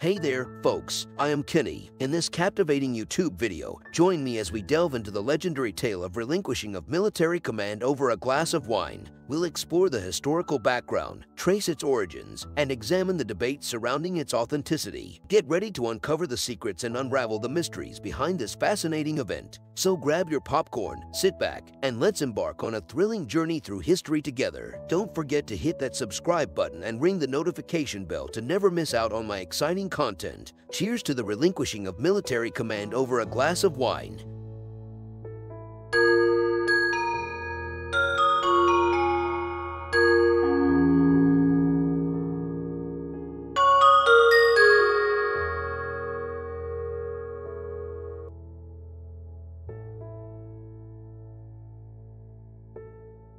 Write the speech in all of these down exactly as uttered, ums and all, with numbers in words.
Hey there, folks, I am Kenny. In this captivating YouTube video, join me as we delve into the legendary tale of relinquishing of military command over a glass of wine. We'll explore the historical background, trace its origins, and examine the debate surrounding its authenticity. Get ready to uncover the secrets and unravel the mysteries behind this fascinating event. So grab your popcorn, sit back, and let's embark on a thrilling journey through history together. Don't forget to hit that subscribe button and ring the notification bell to never miss out on my exciting content. Cheers to the relinquishing of military command over a glass of wine.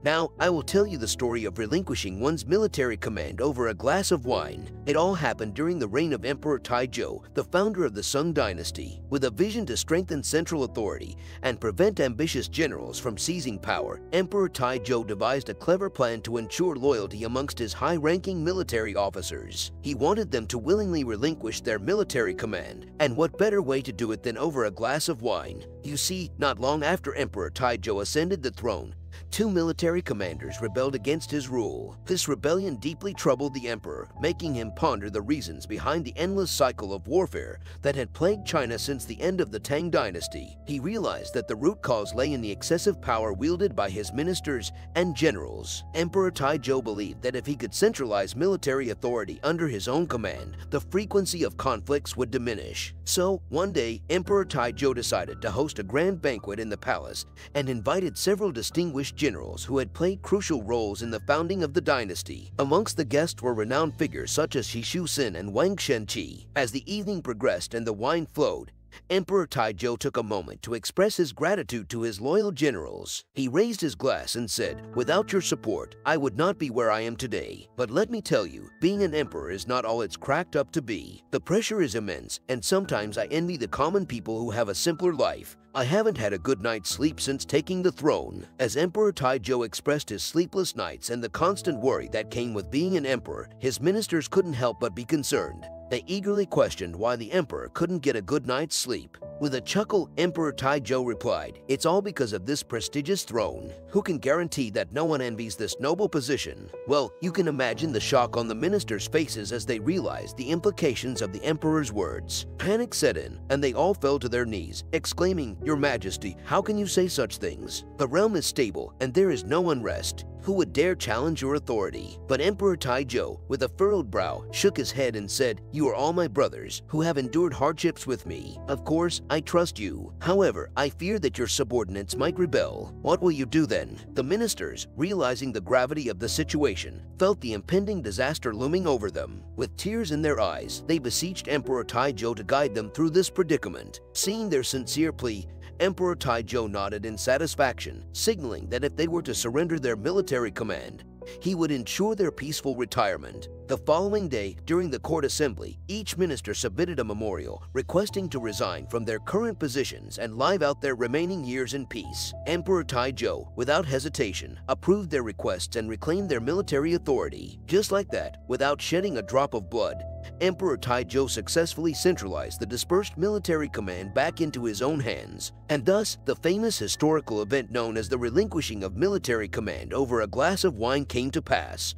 Now, I will tell you the story of relinquishing one's military command over a glass of wine. It all happened during the reign of Emperor Taijo, the founder of the Song Dynasty. With a vision to strengthen central authority and prevent ambitious generals from seizing power, Emperor Taijo devised a clever plan to ensure loyalty amongst his high-ranking military officers. He wanted them to willingly relinquish their military command, and what better way to do it than over a glass of wine? You see, not long after Emperor Taijo ascended the throne, two military commanders rebelled against his rule. This rebellion deeply troubled the emperor, making him ponder the reasons behind the endless cycle of warfare that had plagued China since the end of the Tang Dynasty. He realized that the root cause lay in the excessive power wielded by his ministers and generals. Emperor Taijo believed that if he could centralize military authority under his own command, the frequency of conflicts would diminish. So, one day, Emperor Taijo decided to host a grand banquet in the palace and invited several distinguished generals who had played crucial roles in the founding of the dynasty. Amongst the guests were renowned figures such as Shi Shouxin and Wang Shenqi. As the evening progressed and the wine flowed, Emperor Taijo took a moment to express his gratitude to his loyal generals. He raised his glass and said, "Without your support, I would not be where I am today. But let me tell you, being an emperor is not all it's cracked up to be. The pressure is immense, and sometimes I envy the common people who have a simpler life. I haven't had a good night's sleep since taking the throne." As Emperor Taijo expressed his sleepless nights and the constant worry that came with being an emperor, his ministers couldn't help but be concerned. They eagerly questioned why the emperor couldn't get a good night's sleep. With a chuckle, Emperor Taijo replied, "It's all because of this prestigious throne. Who can guarantee that no one envies this noble position?" Well, you can imagine the shock on the ministers' faces as they realized the implications of the emperor's words. Panic set in, and they all fell to their knees, exclaiming, "Your Majesty, how can you say such things? The realm is stable, and there is no unrest. Who would dare challenge your authority?" But Emperor Taijo, with a furrowed brow, shook his head and said, "You are all my brothers, who have endured hardships with me. Of course, I trust you. However, I fear that your subordinates might rebel. What will you do then?" The ministers, realizing the gravity of the situation, felt the impending disaster looming over them. With tears in their eyes, they beseeched Emperor Taijo to guide them through this predicament. Seeing their sincere plea, Emperor Taijo nodded in satisfaction, signaling that if they were to surrender their military command, he would ensure their peaceful retirement. The following day, during the court assembly, each minister submitted a memorial requesting to resign from their current positions and live out their remaining years in peace. Emperor Taijo, without hesitation, approved their requests and reclaimed their military authority. Just like that, without shedding a drop of blood, Emperor Taijo successfully centralized the dispersed military command back into his own hands, and thus, the famous historical event known as the relinquishing of military command over a glass of wine came to pass.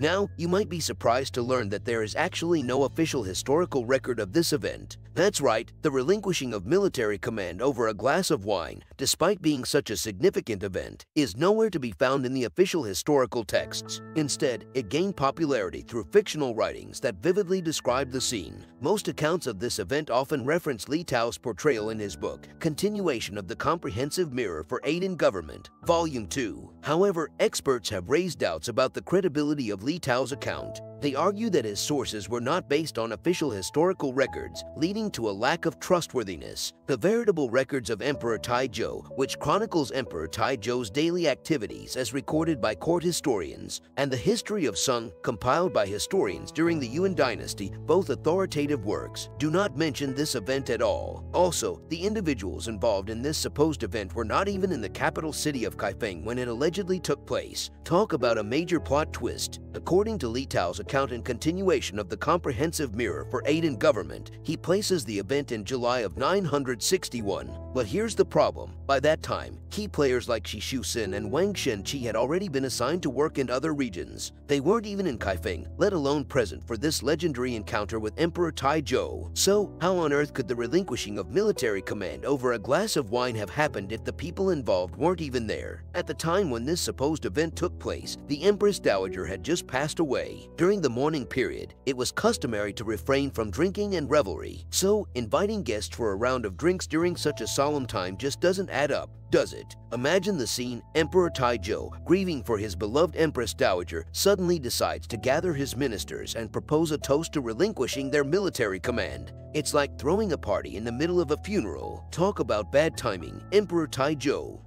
Now, you might be surprised to learn that there is actually no official historical record of this event. That's right, the relinquishing of military command over a glass of wine, despite being such a significant event, is nowhere to be found in the official historical texts. Instead, it gained popularity through fictional writings that vividly describe the scene. Most accounts of this event often reference Li Tao's portrayal in his book, Continuation of the Comprehensive Mirror for Aid in Government, Volume two. However, experts have raised doubts about the credibility of Li Tao's account. They argue that his sources were not based on official historical records, leading to a lack of trustworthiness. The veritable records of Emperor Taijo, which chronicles Emperor Taijo's daily activities as recorded by court historians, and the history of Song, compiled by historians during the Yuan dynasty, both authoritative works, do not mention this event at all. Also, the individuals involved in this supposed event were not even in the capital city of Kaifeng when it allegedly took place. Talk about a major plot twist. According to Li Tao's account in Continuation of the Comprehensive Mirror for Aid in Government, he places the event in July of nine hundred sixty-one. But here's the problem. By that time, key players like Shi Shouxin and Wang Shenqi had already been assigned to work in other regions. They weren't even in Kaifeng, let alone present for this legendary encounter with Emperor Taijo. So, how on earth could the relinquishing of military command over a glass of wine have happened if the people involved weren't even there? At the time when this supposed event took place, the Empress Dowager had just passed away. During the mourning period, it was customary to refrain from drinking and revelry. So, inviting guests for a round of drinks during such a solemn time just doesn't add up, does it? Imagine the scene. Emperor Taijo, grieving for his beloved Empress Dowager, suddenly decides to gather his ministers and propose a toast to relinquishing their military command. It's like throwing a party in the middle of a funeral. Talk about bad timing, Emperor Taijo.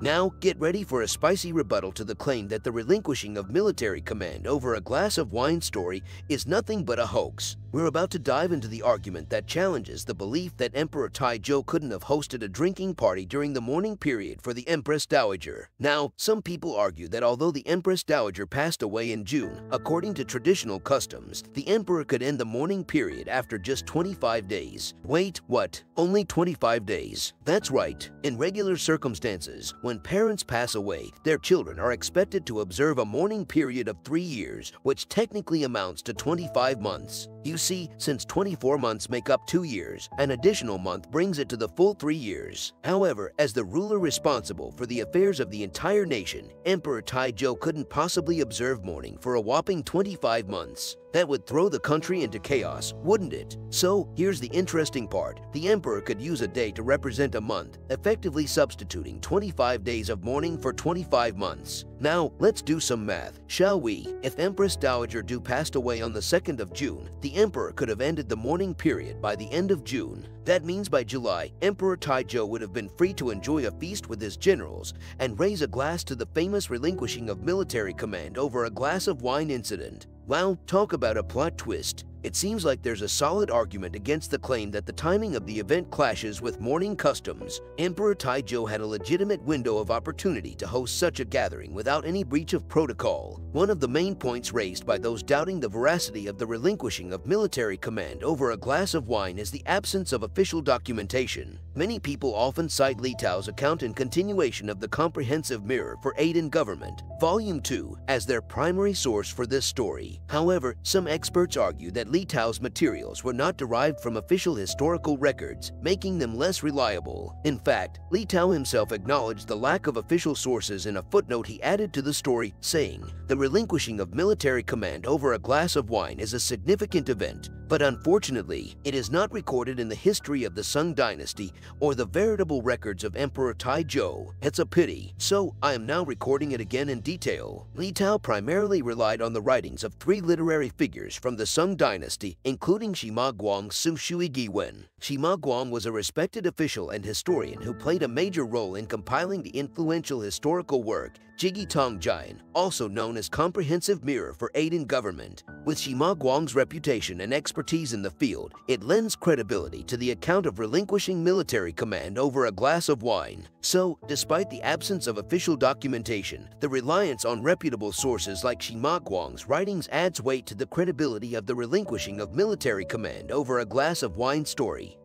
Now, get ready for a spicy rebuttal to the claim that the relinquishing of military command over a glass of wine story is nothing but a hoax. We're about to dive into the argument that challenges the belief that Emperor Taijo couldn't have hosted a drinking party during the mourning period for the Empress Dowager. Now, some people argue that although the Empress Dowager passed away in June, according to traditional customs, the emperor could end the mourning period after just twenty-five days. Wait, what? Only twenty-five days? That's right. In regular circumstances, when parents pass away, their children are expected to observe a mourning period of three years, which technically amounts to twenty-five months. You see, since twenty-four months make up two years, an additional month brings it to the full three years. However, as the ruler responsible for the affairs of the entire nation, Emperor Taijo couldn't possibly observe mourning for a whopping twenty-five months. That would throw the country into chaos, wouldn't it? So, here's the interesting part. The emperor could use a day to represent a month, effectively substituting twenty-five days of mourning for twenty-five months. Now, let's do some math, shall we? If Empress Dowager Du passed away on the second of June, the emperor could have ended the mourning period by the end of June. That means by July, Emperor Taijo would have been free to enjoy a feast with his generals and raise a glass to the famous relinquishing of military command over a glass of wine incident. Wow, talk about a plot twist. It seems like there's a solid argument against the claim that the timing of the event clashes with mourning customs. Emperor Taijo had a legitimate window of opportunity to host such a gathering without any breach of protocol. One of the main points raised by those doubting the veracity of the relinquishing of military command over a glass of wine is the absence of official documentation. Many people often cite Li Tao's account in Continuation of the Comprehensive Mirror for Aid in Government, Volume two, as their primary source for this story. However, some experts argue that Li Tao's materials were not derived from official historical records, making them less reliable. In fact, Li Tao himself acknowledged the lack of official sources in a footnote he added to the story, saying, "The relinquishing of military command over a glass of wine is a significant event, but unfortunately, it is not recorded in the history of the Song Dynasty or the veritable records of Emperor Taijo. It's a pity, so I am now recording it again in detail." Li Tao primarily relied on the writings of three literary figures from the Song Dynasty, including Sima Guang, Su Shui, Gi Wen. Sima Guang was a respected official and historian who played a major role in compiling the influential historical work Jigi Tong Jian, also known as Comprehensive Mirror for Aid in Government. With Sima Guang's reputation and expertise in the field, it lends credibility to the account of relinquishing military command over a glass of wine. So, despite the absence of official documentation, the reliance on reputable sources like Sima Guang's writings adds weight to the credibility of the relinquishing of military command over a glass of wine story.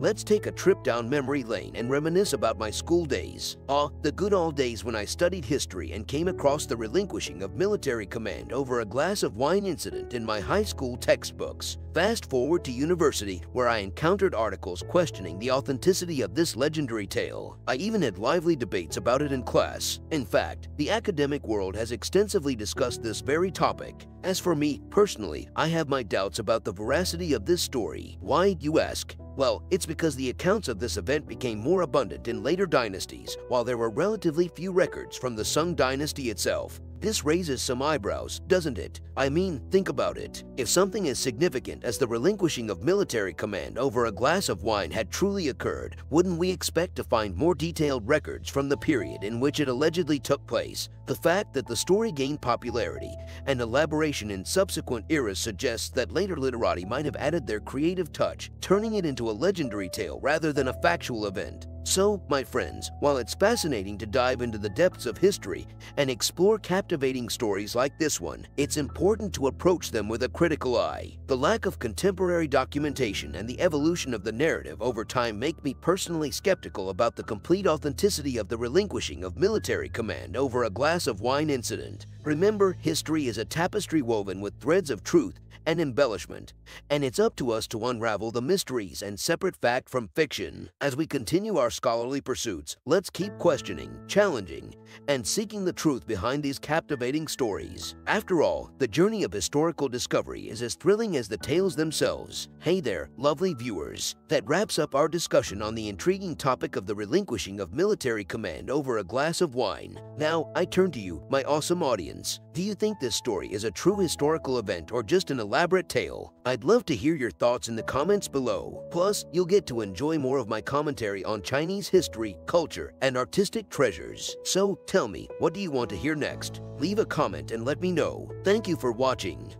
Let's take a trip down memory lane and reminisce about my school days. Ah, the good old days when I studied history and came across the relinquishing of military command over a glass of wine incident in my high school textbooks. Fast forward to university, where I encountered articles questioning the authenticity of this legendary tale. I even had lively debates about it in class. In fact, the academic world has extensively discussed this very topic. As for me, personally, I have my doubts about the veracity of this story. Why, you ask? Well, it's because the accounts of this event became more abundant in later dynasties, while there were relatively few records from the Song Dynasty itself. This raises some eyebrows, doesn't it? I mean, think about it. If something as significant as the relinquishing of military command over a glass of wine had truly occurred, wouldn't we expect to find more detailed records from the period in which it allegedly took place? The fact that the story gained popularity and elaboration in subsequent eras suggests that later literati might have added their creative touch, turning it into a legendary tale rather than a factual event. So, my friends, while it's fascinating to dive into the depths of history and explore captivating stories like this one, it's important to approach them with a critical eye. The lack of contemporary documentation and the evolution of the narrative over time make me personally skeptical about the complete authenticity of the relinquishing of military command over a glass of wine incident. Remember, history is a tapestry woven with threads of truth and embellishment, and it's up to us to unravel the mysteries and separate fact from fiction. As we continue our scholarly pursuits, let's keep questioning, challenging, and seeking the truth behind these captivating stories. After all, the journey of historical discovery is as thrilling as the tales themselves. Hey there, lovely viewers. That wraps up our discussion on the intriguing topic of the relinquishing of military command over a glass of wine. Now, I turn to you, my awesome audience. Do you think this story is a true historical event or just an elaborate tale? I'd love to hear your thoughts in the comments below. Plus, you'll get to enjoy more of my commentary on Chinese history, culture, and artistic treasures. So, tell me, what do you want to hear next? Leave a comment and let me know. Thank you for watching.